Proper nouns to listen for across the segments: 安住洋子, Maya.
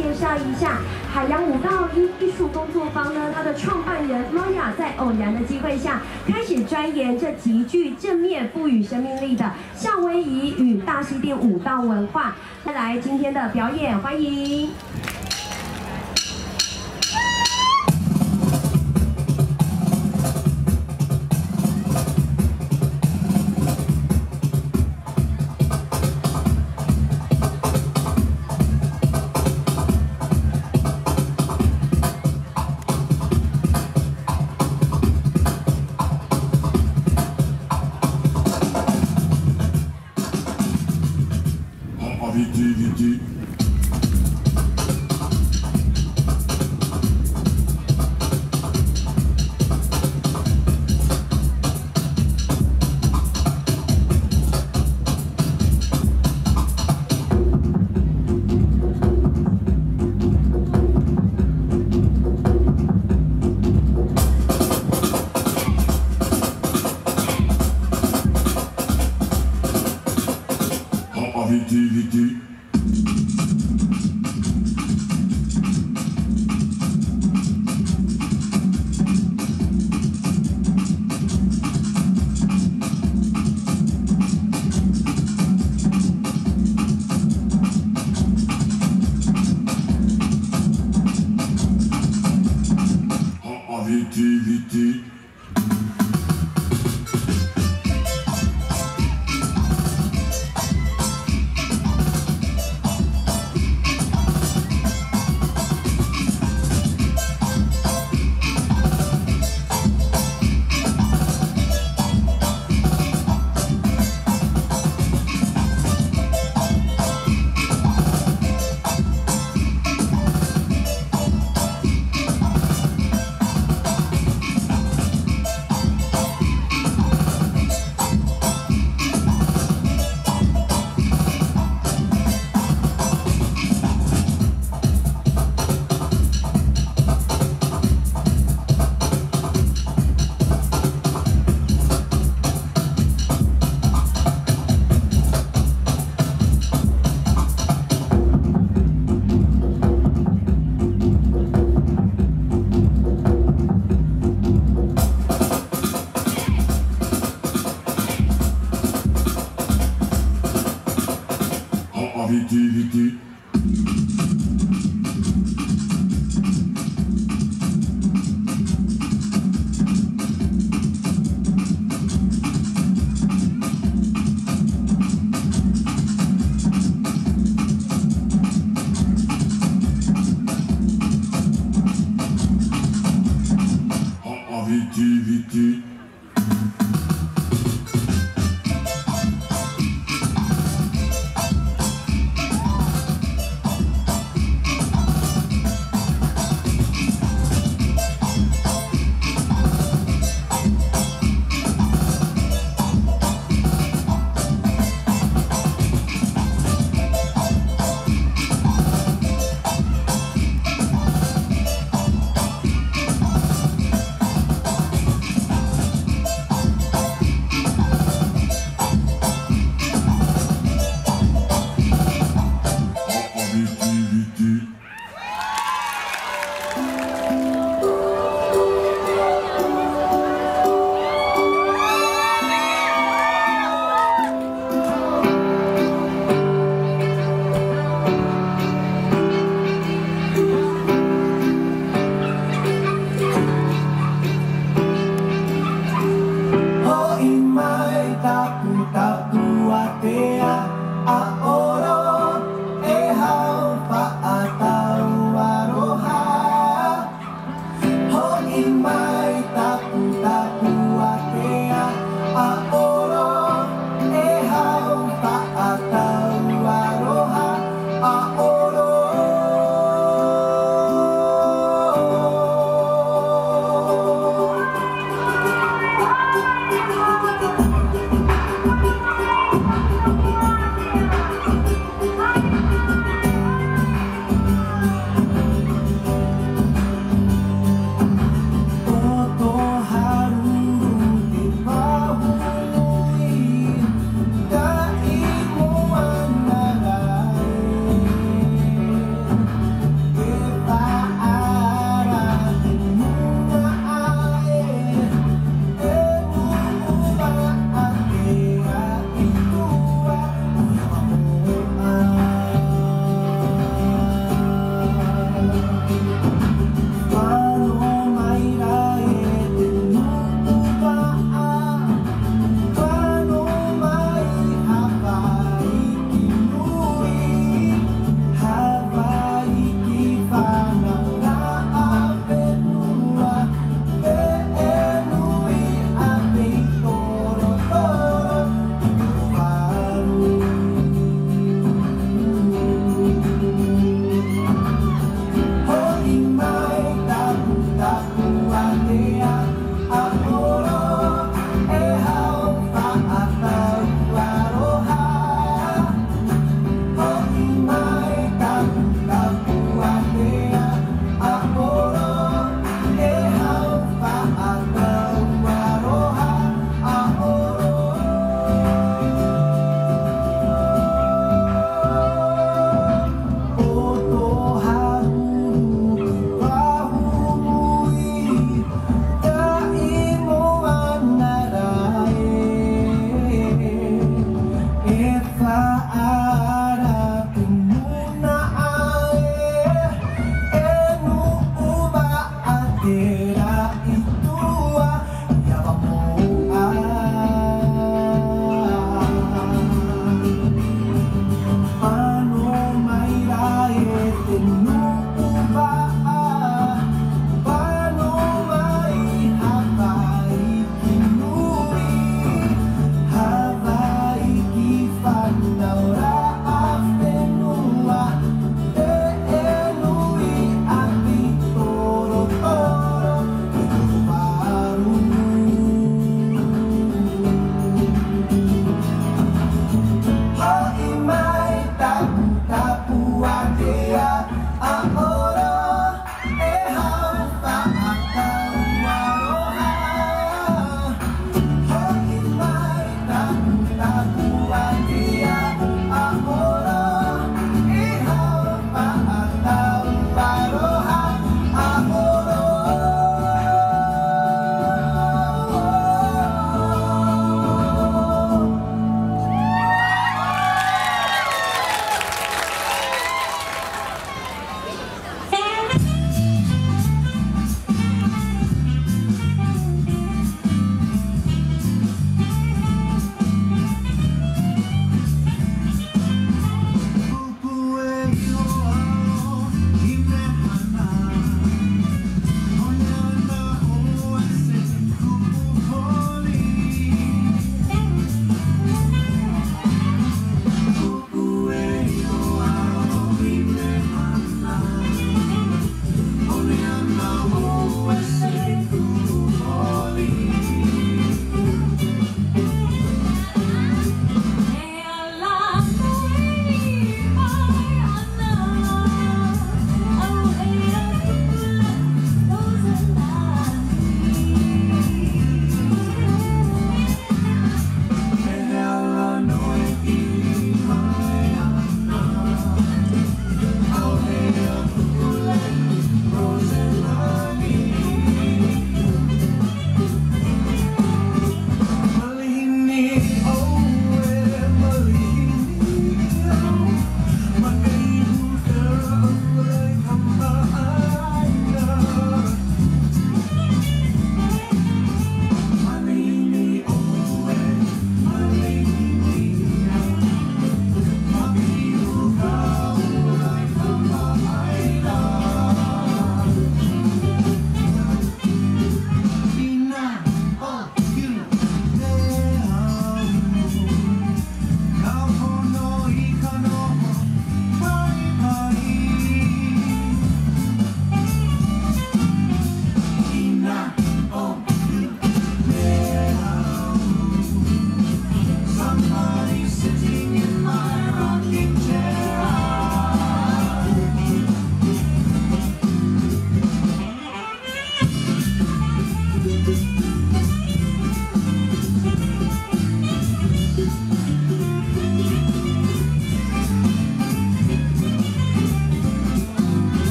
介绍一下海洋舞蹈艺术工作坊呢，它的创办人 Maya 在偶然的机会下，开始钻研这极具正面、赋予生命力的夏威夷与大溪地舞蹈文化。带来今天的表演，欢迎。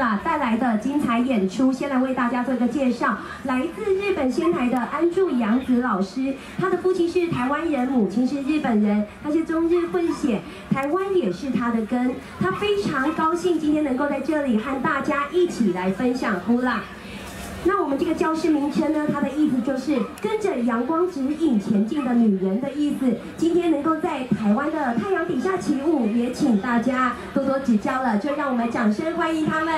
啦带来的精彩演出，先来为大家做一个介绍。来自日本仙台的安住洋子老师，他的父亲是台湾人，母亲是日本人，他是中日混血，台湾也是他的根。他非常高兴今天能够在这里和大家一起来分享呼啦。 那我们这个教室名称呢，它的意思就是跟着阳光指引前进的女人的意思。今天能够在台湾的太阳底下起舞，也请大家多多指教了。就让我们掌声欢迎他们。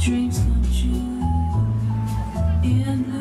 Dreams come true.